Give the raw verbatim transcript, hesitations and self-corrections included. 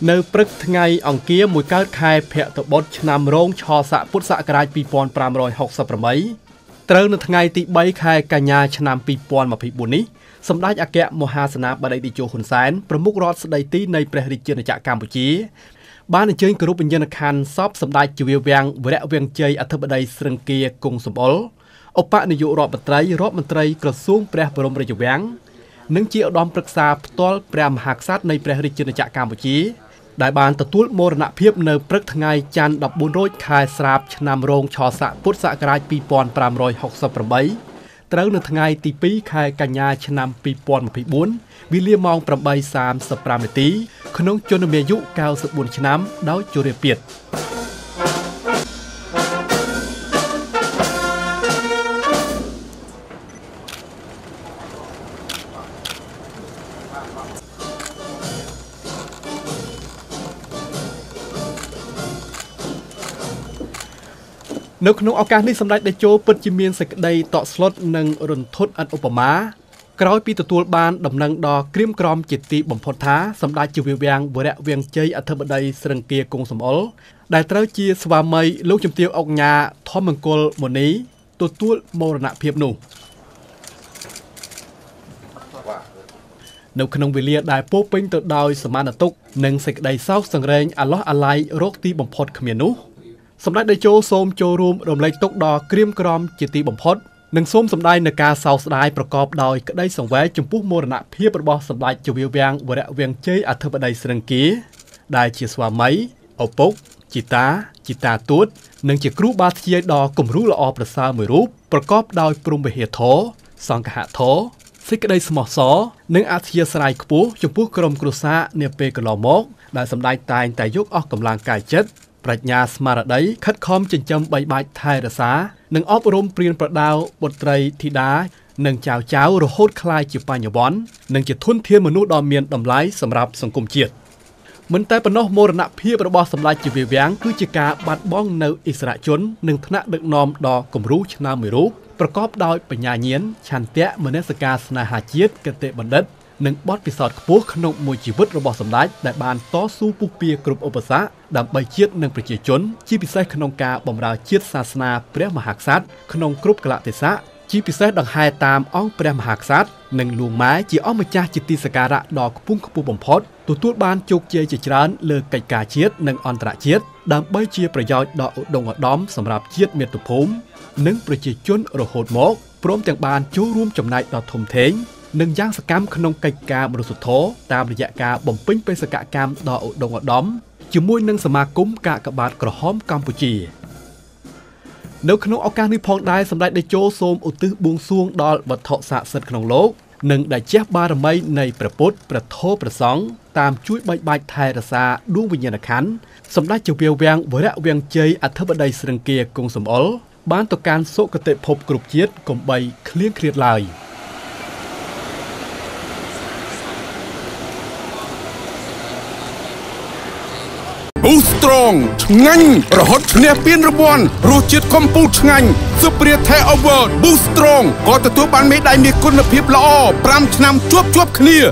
Nơi prức ngay ông kia mùi cao khai phẹt tập bột nằm rốn cho xã phút xã gái bị bòn pram rồi học sập rồi mấy. Trơn được ngay tị bấy khai cả nhà nằm bị bòn mà bị buồn ní. Sầm đá nhà kẹt mùa hà sơn áp bà đây tị chùa hồn sáng. Prem múc rót đây tị nơi preh đi chơi ở chợ Campuchia. Ban ở chơi group nhân dân Khan shop sầm đá chùa Việt Vang với đạo Việt chơi ở thập bà đây sơn kia cùng sầm ố. Ông bạn nội rọt mặt trai rọt mặt trai cất xuống preh bờ rồng rồi chùa Vang. Nâng chiếc đòn bực xa toal prem hạc sát nơi preh đi chơi ở chợ Campuchia. ได้บานตะตุลโมรณะเพียบเนอปรึกทางไงจันดับบุญโรยคายสราบชนามโรงชอสะพุทธสะกรายปีปอนปรามรอยหกสิบประมัยสำหรับอาเกะมหาสนะบดีติโจคนแสนประมุกรอดสไดตีในประเทศจีนจักรกัมพูชีบ้านเจยกรุ๊ปเย็นคันซอบสำได้จุเวียงเวียงเจยอัตบดีสรังเกียกรุงสมบล เตรียมในทางไงตีปีคายกัญญาชนามปีปอนปีบุญวิเลียมองประมัยสามสิบประมาณตี ขนมจนเมียยุเก้าสิบบุญชนามดาวจุเรียเปียด Nếu không có các lý xâm đạch để cho bất chí miên sạch đầy tọa slot nâng rừng thốt ăn ổ má. Các bí tù ban đầm nâng đo kriêm krom chỉ tì bẩm phọt thá xâm đạch chư viên viên vừa đẹp viên chơi ở thơm ở đây sân kia cùng xâm ổ. Đại trao chia sva mây lúc châm tiêu ọc nhà thom mừng côn một ní tù tuốt mô rả nạ phiếp nụ. Nếu không vì lia đại bố bênh tự đòi xâm màn ở túc nâng sạch đầy sau sân rênh à lót à lai rốt tì bẩm phọt khẩm miền nụ. สำหรับได้โจโซมโจรูมรวมเลยตกดอกเกรียมกรอมจิตติบ่มพดหนึ่งส้มสำได้ในกาสาบสำหรับได้โจโซมโจรูมรวมเลยตกดอกเกรียมกรอมจิตติบ่มพดหนึ่งส้มสำได้ในกาสาบสำหรับได้โจโซมโจรูมรวมเลยตกดอกเกรียมกรอมจิตติบ่มพด ปรัชญาสมาร์ตได้คัดค้อมจินจำใบใบไทยรักษาหนึ่งออฟรมเปลี่ยนประดาวบทสวดมนต์สำหรับได้โจโซมโจรวมรวมเลยตกดอกเกรียมกรอมจิตติบ่มพดหนึ่งส้มสำได้ในกาสาวสลายประกอบดอยกระได้สังเวยจมพุกโมรณะเพียบประบอบสำหรับโจเวียงเวียงเจยอัธบดีสรังเกียกรุงสมบล หนึ่งบอสปีศาจขบวนขนมมวยชีวิตระบอบสำนักได้บานต่อสู้ปุกเปียกรุบอุปสรรคดับใบเตรียมตัวเตรียมใจสำหรับได้โจโซมโจรวมรวมเลยตกดอกเกรียมกรอมจิตติบ่มพดหนึ่งส้มสำนักได้โจโซมโจรวมรวมเลยตกดอกเกรียมกรอมจิตติบ่มพด หนึ่งย่างสกัมขนมไก่กาบริสุทธิ์โถตามระยะกาบ่มปิ้งเป็นสกัมดอกดงอดอมสำหรับโจโซมโจรวมรวมเลยตกดอกเกรียมกรอมจิตติบ่มพดหนึ่งส้มสำได้ในกาสาวสลายประกอบดอยกระได้สังเวยจมพุกโมรณะเพียบประบอบสำหรับโจเวียงเวียงเจยอัธบดีสรังเกียกรุงสมบล บ้านต่อการโศกเตะพบกรุบเจี๊ยดกลมใบเคลี้ยงเครียดลาย บูสตรองงั้นรหัสเนียเปลี่ยนระบวนรูจิตคอมพูชงั้นสุเปรียแทอเวอร์บูสตรองก่อตัวบ้านไม่ได้มีคุณภาพละออปรำนำจวบจวบเคลีย